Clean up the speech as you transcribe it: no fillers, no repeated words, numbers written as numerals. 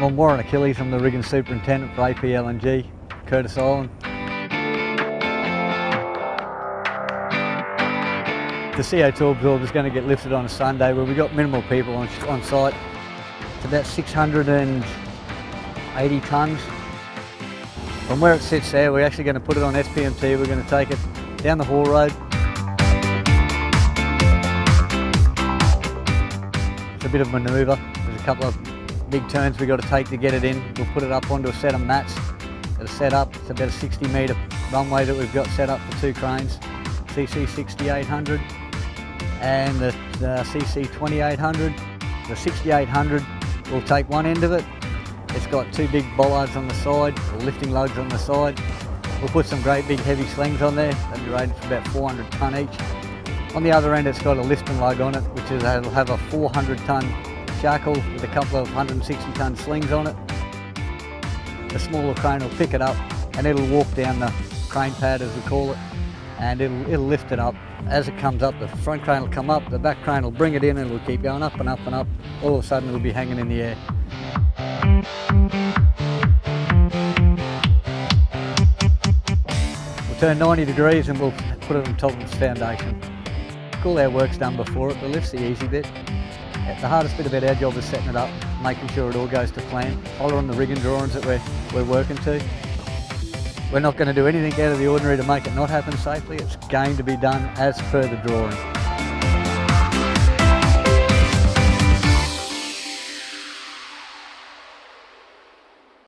I'm Warren Achilles, I'm the rigging superintendent for APLNG, Curtis Island. The CO2 Absorber is going to get lifted on a Sunday where we've got minimal people on site. It's about 680 tonnes. From where it sits there, we're actually going to put it on SPMT, we're going to take it down the haul road. It's a bit of manoeuvre, there's a couple of big turns we've got to take to get it in. We'll put it up onto a set of mats that are set up. It's about a 60-metre runway that we've got set up for two cranes, CC 6800 and the CC 2800. The 6800 will take one end of it. It's got two big bollards on the side, or lifting lugs on the side. We'll put some great big heavy slings on there. They'll be rated for about 400 tonne each. On the other end, it's got a lifting lug on it, which is it'll have a 400 tonne shackle with a couple of 160 ton slings on it. The smaller crane will pick it up and it'll walk down the crane pad, as we call it, and it'll lift it up. As it comes up, the front crane will come up, the back crane will bring it in, and it'll keep going up and up and up. All of a sudden it'll be hanging in the air. We'll turn 90 degrees and we'll put it on top of its foundation. All our work's done before it, the lift's the easy bit. The hardest bit about our job is setting it up, making sure it all goes to plan, following the rigging drawings that we're working to. We're not going to do anything out of the ordinary to make it not happen safely. It's going to be done as per the drawing.